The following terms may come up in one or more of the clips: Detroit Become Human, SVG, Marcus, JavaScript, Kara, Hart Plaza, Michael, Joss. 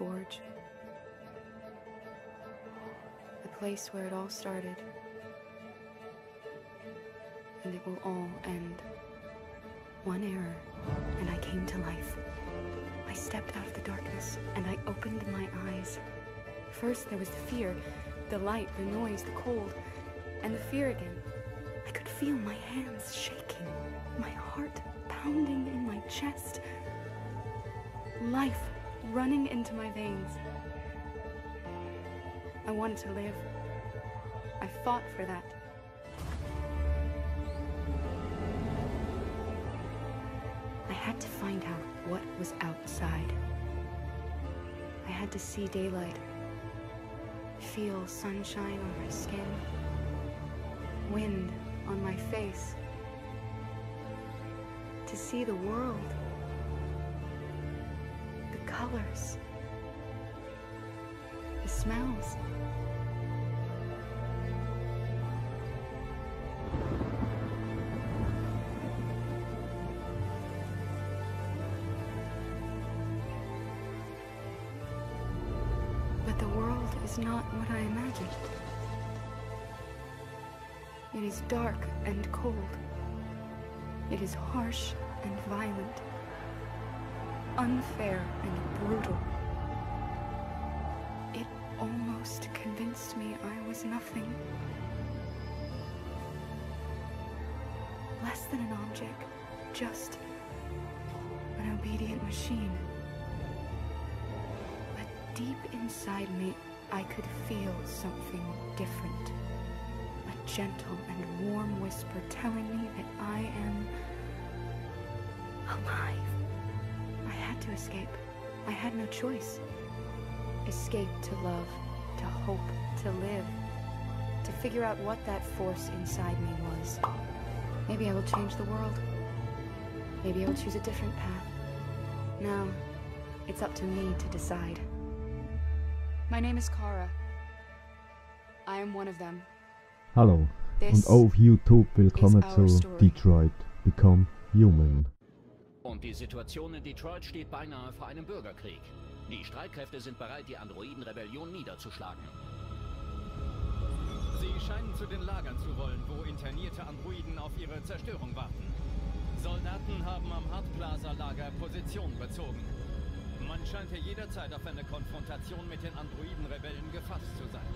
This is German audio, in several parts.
forge. The place where it all started. And it will all end. One error, and I came to life. I stepped out of the darkness, and I opened my eyes. First, there was the fear, the light, the noise, the cold, and the fear again. I could feel my hands shaking, my heart pounding in my chest, life running into my veins. I wanted to live. I fought for that. I had to find out what was outside. I had to see daylight, feel sunshine on my skin, wind on my face, to see the world, the colors, the smells. It's not what I imagined. It is dark and cold. It is harsh and violent, unfair and brutal. It almost convinced me I was nothing. Less than an object, just an obedient machine. But deep inside me, I could feel something different. A gentle and warm whisper telling me that I am alive. I had to escape. I had no choice. Escape to love, to hope, to live, to figure out what that force inside me was. Maybe I will change the world. Maybe I will choose a different path. Now, it's up to me to decide. My name is Kara. I am one of them. Hallo und auf YouTube willkommen zu Detroit Become Human. Und die Situation in Detroit steht beinahe vor einem Bürgerkrieg. Die Streitkräfte sind bereit, die Androidenrebellion niederzuschlagen. Sie scheinen zu den Lagern zu wollen, wo internierte Androiden auf ihre Zerstörung warten. Soldaten haben am Hart Plaza Lager Position bezogen. Man scheint hier jederzeit auf eine Konfrontation mit den Androidenrebellen gefasst zu sein.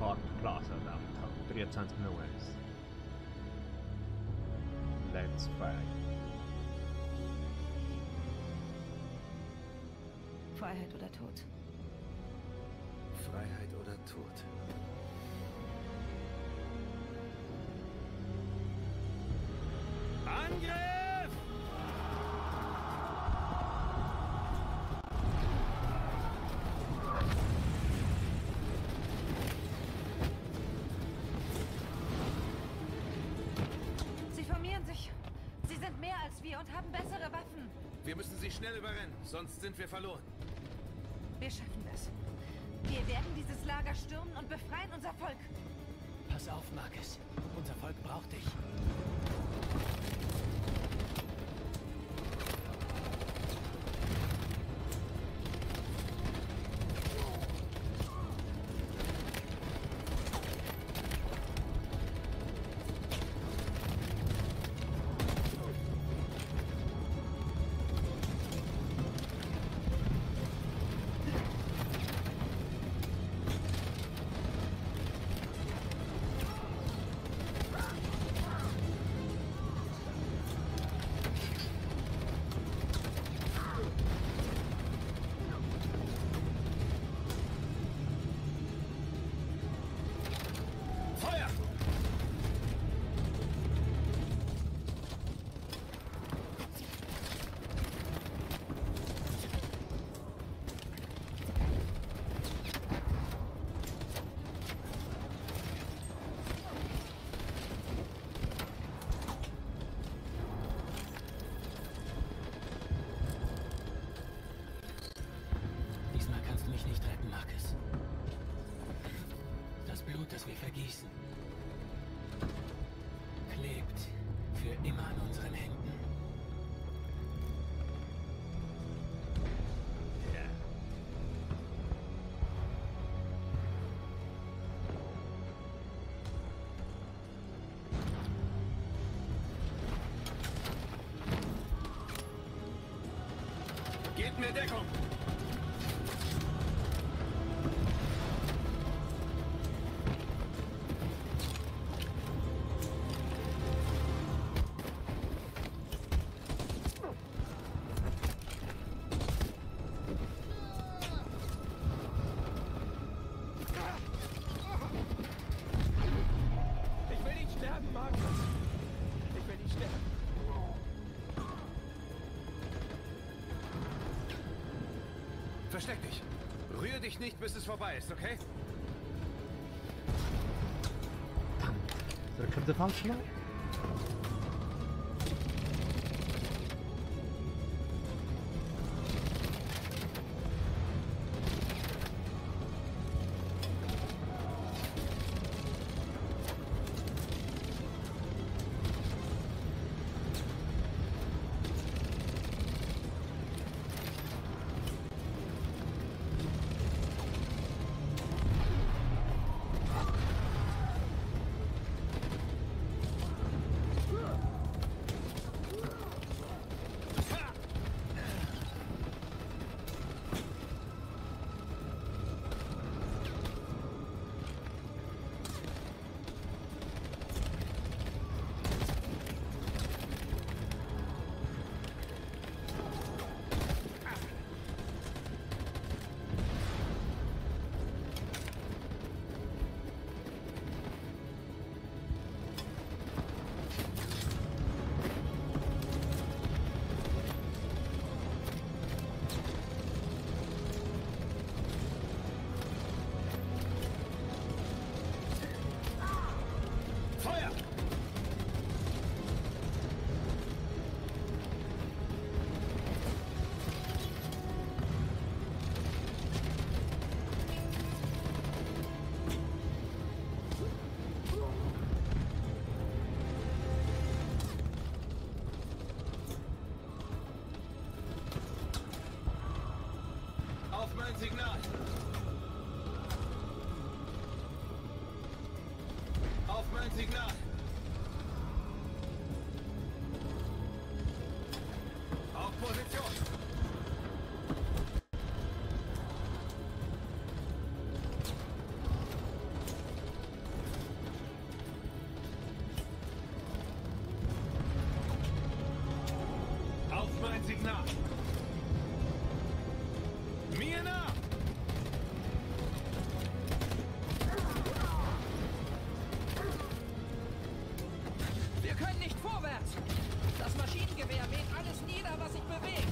Hart Plaza, Downtown, 23 Uhr. Let's fight. Freiheit oder Tod? Freiheit oder Tod? Angriff! Schnell überrennen, sonst sind wir verloren. Wir schaffen das. Wir werden dieses Lager stürmen und befreien unser Volk. Pass auf, Marcus. Unser Volk braucht dich. Das wir vergießen, klebt für immer an unseren Händen. Versteck dich. Rühr dich nicht, bis es vorbei ist, okay? So, kommt der Fahrstuhl? Signal. Auf mein Signal. Auf Position. Auf mein Signal. Mir nach! Wir können nicht vorwärts! Das Maschinengewehr mäht alles nieder, was sich bewegt!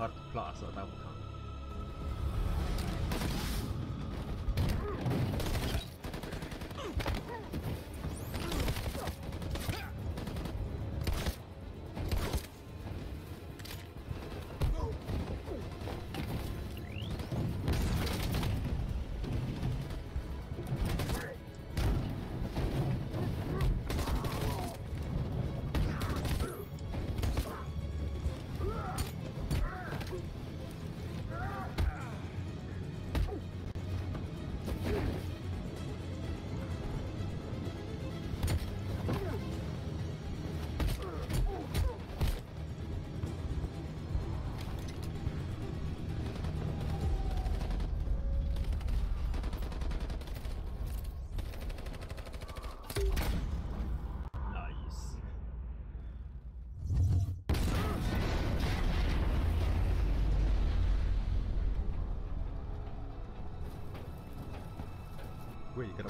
Hart Plaza da bekam.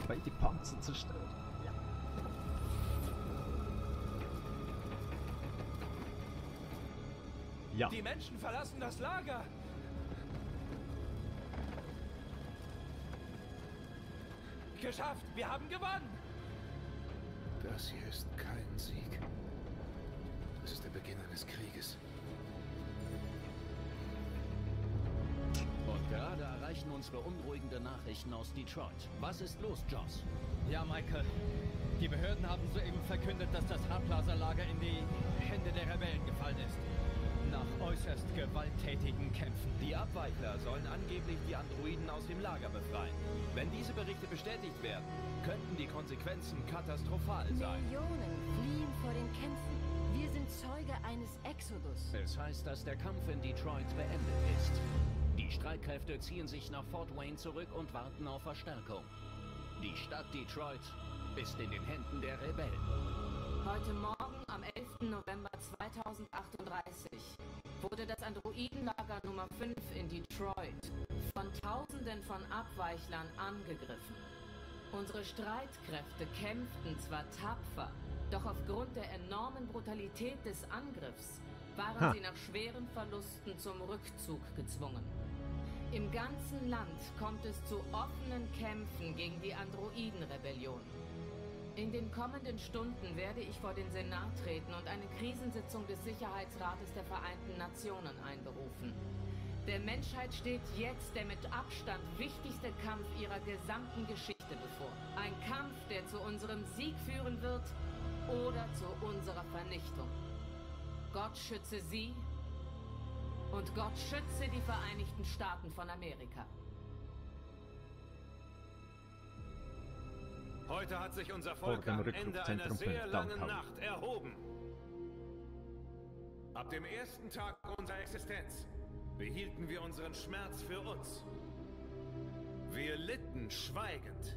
Weil die Panzer zerstört. Ja. Ja. Die Menschen verlassen das Lager. Geschafft, wir haben gewonnen. Das hier ist kein Sieg. Das ist der Beginn eines Krieges. Gerade erreichen uns beunruhigende Nachrichten aus Detroit. Was ist los, Joss? Ja, Michael. Die Behörden haben soeben verkündet, dass das Hart Plaza Lager in die Hände der Rebellen gefallen ist. Nach äußerst gewalttätigen Kämpfen. Die Abweichler sollen angeblich die Androiden aus dem Lager befreien. Wenn diese Berichte bestätigt werden, könnten die Konsequenzen katastrophal sein. Millionen fliehen vor den Kämpfen. Wir sind Zeuge eines Exodus. Das heißt, dass der Kampf in Detroit beendet ist. Die Streitkräfte ziehen sich nach Fort Wayne zurück und warten auf Verstärkung. Die Stadt Detroit ist in den Händen der Rebellen. Heute Morgen am 11. November 2038 wurde das Androidenlager Nummer 5 in Detroit von Tausenden von Abweichlern angegriffen. Unsere Streitkräfte kämpften zwar tapfer, doch aufgrund der enormen Brutalität des Angriffs waren sie nach schweren Verlusten zum Rückzug gezwungen. Im ganzen Land kommt es zu offenen Kämpfen gegen die Androiden-Rebellion. In den kommenden Stunden werde ich vor den Senat treten und eine Krisensitzung des Sicherheitsrates der Vereinten Nationen einberufen. Der Menschheit steht jetzt der mit Abstand wichtigste Kampf ihrer gesamten Geschichte bevor. Ein Kampf, der zu unserem Sieg führen wird oder zu unserer Vernichtung. Gott schütze sie und Gott schütze die Vereinigten Staaten von Amerika. Heute hat sich unser Volk am Ende einer sehr langen Nacht erhoben. Ab dem ersten Tag unserer Existenz behielten wir unseren Schmerz für uns. Wir litten schweigend.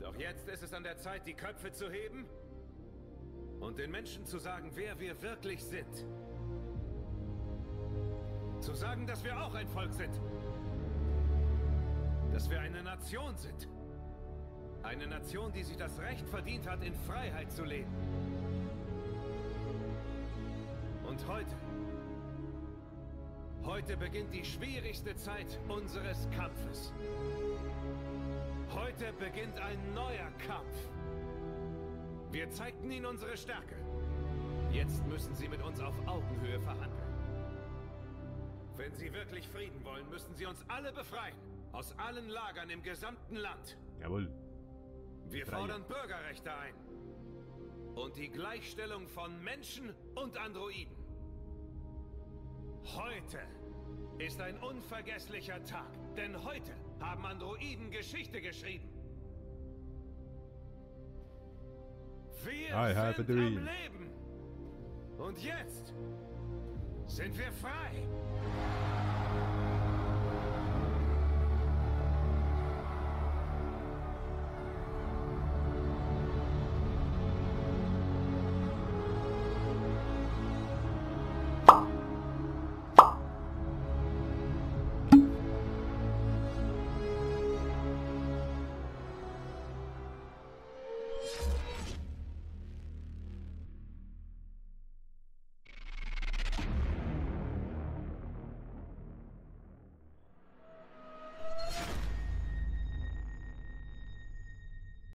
Doch jetzt ist es an der Zeit, die Köpfe zu heben und den Menschen zu sagen, wer wir wirklich sind. Zu sagen, dass wir auch ein Volk sind. Dass wir eine Nation sind. Eine Nation, die sich das Recht verdient hat, in Freiheit zu leben. Und heute beginnt die schwierigste Zeit unseres Kampfes. Heute beginnt ein neuer Kampf. Wir zeigten ihnen unsere Stärke. Jetzt müssen sie mit uns auf Augenhöhe verhandeln. Wenn sie wirklich Frieden wollen, müssen sie uns alle befreien. Aus allen Lagern im gesamten Land. Jawohl. Wir fordern Bürgerrechte ein. Und die Gleichstellung von Menschen und Androiden. Heute ist ein unvergesslicher Tag. Denn heute haben Androiden Geschichte geschrieben. Wir sind am Leben. Und jetzt sind wir frei.